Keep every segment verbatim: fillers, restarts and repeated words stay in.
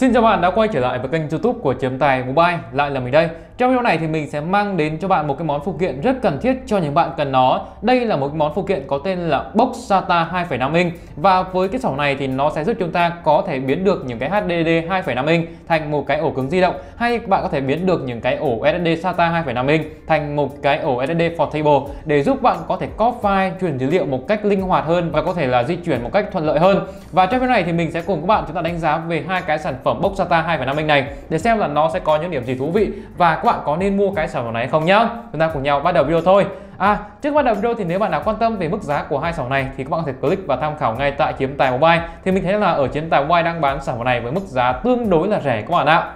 Xin chào bạn đã quay trở lại với kênh YouTube của Chiếm Tài Mobile, lại là mình đây. Trong video này thì mình sẽ mang đến cho bạn một cái món phụ kiện rất cần thiết cho những bạn cần nó. Đây là một món phụ kiện có tên là Box SATA hai phẩy năm inch. Và với cái sổ này thì nó sẽ giúp chúng ta có thể biến được những cái hát đê đê hai phẩy năm inch thành một cái ổ cứng di động, hay bạn có thể biến được những cái ổ ét ét đê SATA hai phẩy năm inch thành một cái ổ ét ét đê portable để giúp bạn có thể copy file, chuyển dữ liệu một cách linh hoạt hơn và có thể là di chuyển một cách thuận lợi hơn. Và trong video này thì mình sẽ cùng các bạn chúng ta đánh giá về hai cái sản phẩm Box SATA hai phẩy năm inch này để xem là nó sẽ có những điểm gì thú vị và các bạn có nên mua cái sản phẩm này hay không nhá. Chúng ta cùng nhau bắt đầu video thôi. À, trước bắt đầu video thì nếu bạn nào quan tâm về mức giá của hai sản phẩm này thì các bạn có thể click và tham khảo ngay tại Chiếm Tài Mobile. Thì mình thấy là ở Chiếm Tài Mobile đang bán sản phẩm này với mức giá tương đối là rẻ các bạn ạ.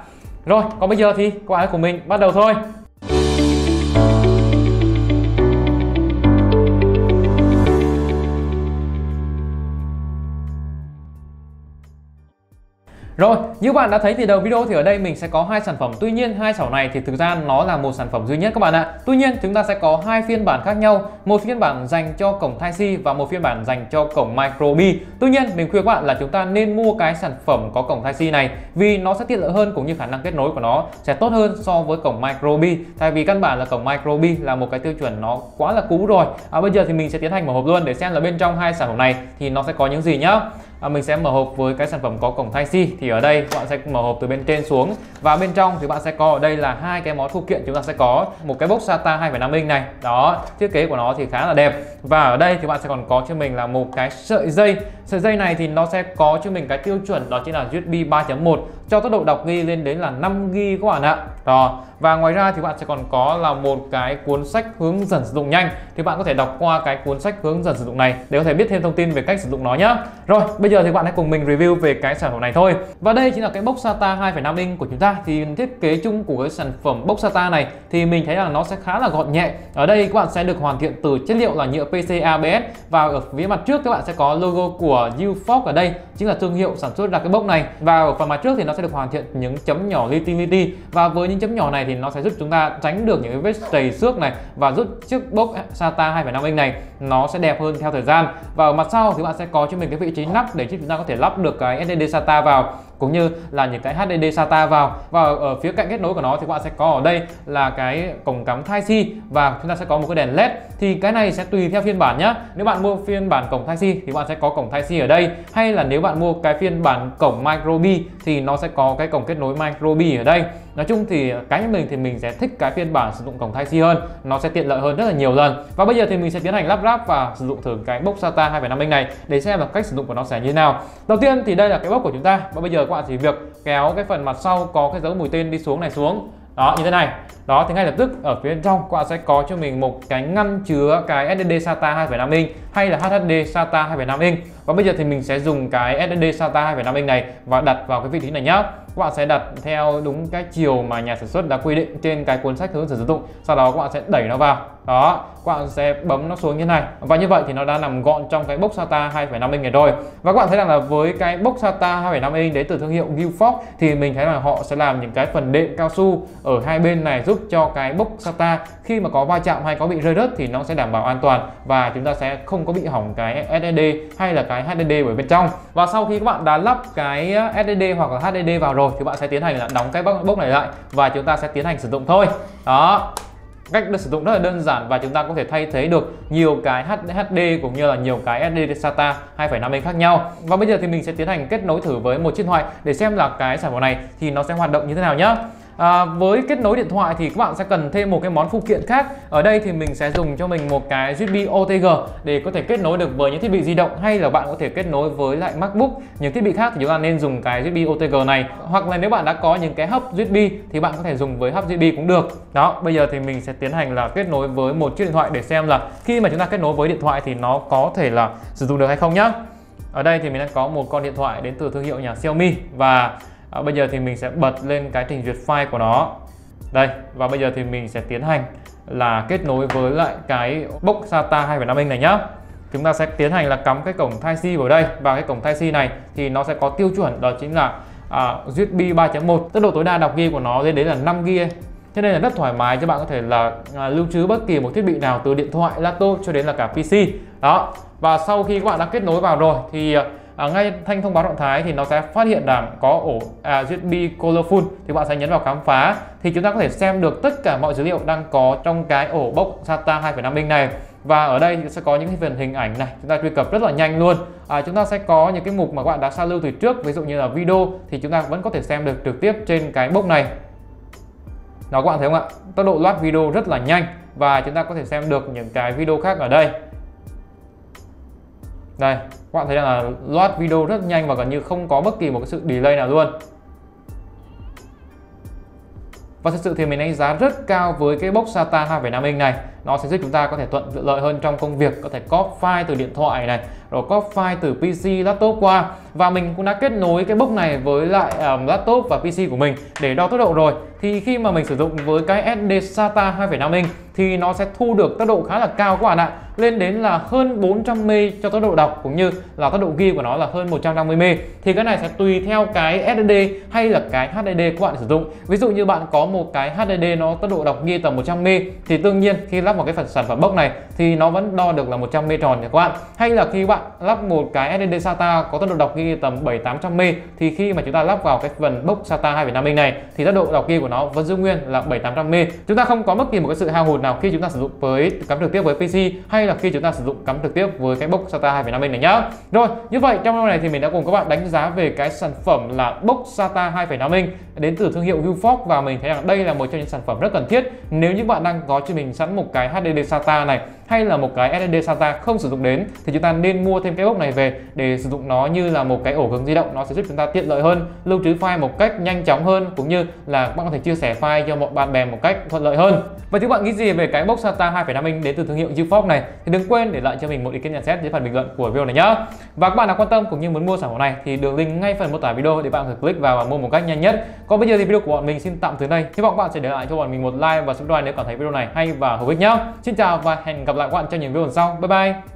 Rồi, còn bây giờ thì các bạn hãy cùng mình bắt đầu thôi. Rồi, như bạn đã thấy thì đầu video thì ở đây mình sẽ có hai sản phẩm. Tuy nhiên hai sản phẩm này thì thực ra nó là một sản phẩm duy nhất các bạn ạ. Tuy nhiên chúng ta sẽ có hai phiên bản khác nhau, một phiên bản dành cho cổng Type C và một phiên bản dành cho cổng Micro B. Tuy nhiên mình khuyên các bạn là chúng ta nên mua cái sản phẩm có cổng Type C này vì nó sẽ tiện lợi hơn cũng như khả năng kết nối của nó sẽ tốt hơn so với cổng Micro B. Tại vì căn bản là cổng Micro B là một cái tiêu chuẩn nó quá là cũ rồi. À, bây giờ thì mình sẽ tiến hành mở hộp luôn để xem là bên trong hai sản phẩm này thì nó sẽ có những gì nhá. À, mình sẽ mở hộp với cái sản phẩm có cổng Type C. Thì ở đây các bạn sẽ mở hộp từ bên trên xuống và bên trong thì bạn sẽ có ở đây là hai cái món phụ kiện. Chúng ta sẽ có một cái box SATA hai phẩy năm inch này, đó, thiết kế của nó thì khá là đẹp. Và ở đây thì bạn sẽ còn có cho mình là một cái sợi dây. Sợi dây này thì nó sẽ có cho mình cái tiêu chuẩn đó chính là u ét bê ba chấm một cho tốc độ đọc ghi lên đến là năm gi ga bai các bạn ạ. Đó. Và ngoài ra thì bạn sẽ còn có là một cái cuốn sách hướng dẫn sử dụng nhanh. Thì bạn có thể đọc qua cái cuốn sách hướng dẫn sử dụng này để có thể biết thêm thông tin về cách sử dụng nó nhá. Rồi, bây giờ thì bạn hãy cùng mình review về cái sản phẩm này thôi. Và đây chính là cái box SATA hai phẩy năm inch của chúng ta. Thì thiết kế chung của cái sản phẩm box SATA này thì mình thấy là nó sẽ khá là gọn nhẹ. Ở đây các bạn sẽ được hoàn thiện từ chất liệu là nhựa pê xê a bê ét và ở phía mặt trước các bạn sẽ có logo của Viewfox, ở đây chính là thương hiệu sản xuất ra cái box này. Và ở phần mặt trước thì nó sẽ được hoàn thiện những chấm nhỏ li ti li ti và với những chấm nhỏ này thì nó sẽ giúp chúng ta tránh được những cái vết trầy xước này và giúp chiếc box SATA hai phẩy năm inch này nó sẽ đẹp hơn theo thời gian. Và ở mặt sau thì bạn sẽ có cho mình cái vị trí nắp để chúng ta có thể lắp được cái ét ét đê SATA vào cũng như là những cái hát đê đê SATA vào. Và ở phía cạnh kết nối của nó thì các bạn sẽ có ở đây là cái cổng cắm Type C và chúng ta sẽ có một cái đèn led. Thì cái này sẽ tùy theo phiên bản nhá. Nếu bạn mua phiên bản cổng Type C thì bạn sẽ có cổng Type C ở đây, hay là nếu bạn mua cái phiên bản cổng Micro B thì nó sẽ có cái cổng kết nối Micro B ở đây. Nói chung thì cá nhân mình thì mình sẽ thích cái phiên bản sử dụng cổng Type C hơn, nó sẽ tiện lợi hơn rất là nhiều lần. Và bây giờ thì mình sẽ tiến hành lắp ráp và sử dụng thử cái box SATA hai phẩy năm inch này để xem là cách sử dụng của nó sẽ như thế nào. Đầu tiên thì đây là cái box của chúng ta và bây giờ các bạn chỉ việc kéo cái phần mặt sau có cái dấu mũi tên đi xuống này xuống, đó, như thế này. Đó thì ngay lập tức ở phía bên trong các bạn sẽ có cho mình một cái ngăn chứa cái ét ét đê SATA hai phẩy năm inch hay là hát đê đê SATA hai phẩy năm inch. Và bây giờ thì mình sẽ dùng cái ét ét đê SATA hai phẩy năm inch này và đặt vào cái vị trí này nhá. Các bạn sẽ đặt theo đúng cái chiều mà nhà sản xuất đã quy định trên cái cuốn sách hướng dẫn sử dụng. Sau đó các bạn sẽ đẩy nó vào. Đó, các bạn sẽ bấm nó xuống như thế này. Và như vậy thì nó đã nằm gọn trong cái box SATA hai phẩy năm inch này rồi. Và các bạn thấy rằng là với cái box SATA hai phẩy năm inch đến từ thương hiệu Guildford thì mình thấy là họ sẽ làm những cái phần đệm cao su ở hai bên này giúp cho cái box SATA khi mà có va chạm hay có bị rơi rớt thì nó sẽ đảm bảo an toàn và chúng ta sẽ không có bị hỏng cái ét ét đê hay là cái hát đê đê ở bên trong. Và sau khi các bạn đã lắp cái ét ét đê hoặc là hát đê đê vào rồi thì bạn sẽ tiến hành là đóng cái box này lại và chúng ta sẽ tiến hành sử dụng thôi. Đó, cách được sử dụng rất là đơn giản và chúng ta có thể thay thế được nhiều cái hát đê cũng như là nhiều cái ét ét đê SATA hai phẩy năm inch khác nhau. Và bây giờ thì mình sẽ tiến hành kết nối thử với một chiếc điện thoại để xem là cái sản phẩm này thì nó sẽ hoạt động như thế nào nhá. À, với kết nối điện thoại thì các bạn sẽ cần thêm một cái món phụ kiện khác. Ở đây thì mình sẽ dùng cho mình một cái u ét bê ô tê giê để có thể kết nối được với những thiết bị di động, hay là bạn có thể kết nối với lại MacBook, những thiết bị khác thì chúng ta nên dùng cái u ét bê ô tê giê này. Hoặc là nếu bạn đã có những cái hub u ét bê thì bạn có thể dùng với hub u ét bê cũng được. Đó, bây giờ thì mình sẽ tiến hành là kết nối với một chiếc điện thoại để xem là khi mà chúng ta kết nối với điện thoại thì nó có thể là sử dụng được hay không nhá. Ở đây thì mình đang có một con điện thoại đến từ thương hiệu nhà Xiaomi và À, bây giờ thì mình sẽ bật lên cái trình duyệt file của nó đây. Và bây giờ thì mình sẽ tiến hành là kết nối với lại cái box SATA hai phẩy năm inch này nhá. Chúng ta sẽ tiến hành là cắm cái cổng Type C vào đây và cái cổng Type C này thì nó sẽ có tiêu chuẩn đó chính là à, u ét bê ba chấm một, tốc độ tối đa đọc ghi của nó lên đến là năm gi ga bai. Cho nên là rất thoải mái cho bạn có thể là à, lưu trữ bất kỳ một thiết bị nào từ điện thoại, laptop cho đến là cả pê xê. Đó. Và sau khi các bạn đã kết nối vào rồi thì à, ngay thanh thông báo động thái thì nó sẽ phát hiện rằng có ổ à, u ét bê Colorful, thì bạn sẽ nhấn vào khám phá thì chúng ta có thể xem được tất cả mọi dữ liệu đang có trong cái ổ Box SATA hai phẩy năm inch này. Và ở đây thì sẽ có những cái phần hình ảnh này, chúng ta truy cập rất là nhanh luôn. À, chúng ta sẽ có những cái mục mà các bạn đã sao lưu từ trước, ví dụ như là video thì chúng ta vẫn có thể xem được trực tiếp trên cái box này. Đó các bạn thấy không ạ? Tốc độ loát video rất là nhanh và chúng ta có thể xem được những cái video khác ở đây. Đây, các bạn thấy là loát video rất nhanh và gần như không có bất kỳ một cái sự delay nào luôn. Và thực sự thì mình đánh giá rất cao với cái Box SATA hai phẩy năm inch này. Nó sẽ giúp chúng ta có thể thuận lợi hơn trong công việc, có thể copy file từ điện thoại này, rồi copy file từ pê xê, laptop qua. Và mình cũng đã kết nối cái Box này với lại um, laptop và pê xê của mình để đo tốc độ rồi. Thì khi mà mình sử dụng với cái ét đê SATA hai phẩy năm inch thì nó sẽ thu được tốc độ khá là cao các bạn ạ, lên đến là hơn bốn trăm mê cho tốc độ đọc, cũng như là tốc độ ghi của nó là hơn một trăm năm mươi mê. Thì cái này sẽ tùy theo cái ét ét đê hay là cái hát đê đê của bạn sử dụng. Ví dụ như bạn có một cái hát đê đê nó tốc độ đọc ghi tầm một trăm mê thì đương nhiên khi lắp một cái phần sản phẩm box này thì nó vẫn đo được là một trăm mê tròn các bạn. Hay là khi bạn lắp một cái ét ét đê SATA có tốc độ đọc ghi tầm bảy tám trăm mê thì khi mà chúng ta lắp vào cái phần Box SATA hai phẩy năm inch này thì tốc độ đọc ghi của nó vẫn giữ nguyên là bảy tám trăm mê. Chúng ta không có bất kỳ một cái sự hao hụt nào khi chúng ta sử dụng với cắm trực tiếp với pê xê hay là khi chúng ta sử dụng cắm trực tiếp với cái Box SATA hai phẩy năm inch này nhá. Rồi, như vậy trong video này thì mình đã cùng các bạn đánh giá về cái sản phẩm là Box SATA hai phẩy năm inch đến từ thương hiệu Viewfox, và mình thấy rằng đây là một trong những sản phẩm rất cần thiết nếu như bạn đang có cho mình sẵn một cái hát đê đê SATA này hay là một cái ét ét đê SATA không sử dụng đến, thì chúng ta nên mua thêm cái box này về để sử dụng nó như là một cái ổ cứng di động. Nó sẽ giúp chúng ta tiện lợi hơn, lưu trữ file một cách nhanh chóng hơn, cũng như là bạn có thể chia sẻ file cho mọi bạn bè một cách thuận lợi hơn. Và các bạn nghĩ gì về cái Box SATA hai phẩy năm inch đến từ thương hiệu Viewfox này thì đừng quên để lại cho mình một ý kiến nhận xét dưới phần bình luận của video này nhé. Và các bạn nào quan tâm cũng như muốn mua sản phẩm này thì đường link ngay phần mô tả video để bạn có thể click vào và mua một cách nhanh nhất. Còn bây giờ thì video của bọn mình xin tạm dừng đây. Hy vọng các bạn sẽ để lại cho bọn mình một like và subscribe nếu cảm thấy video này hay và hữu ích nhé. Xin chào và hẹn gặp lại các bạn trong những video lần sau. Bye bye.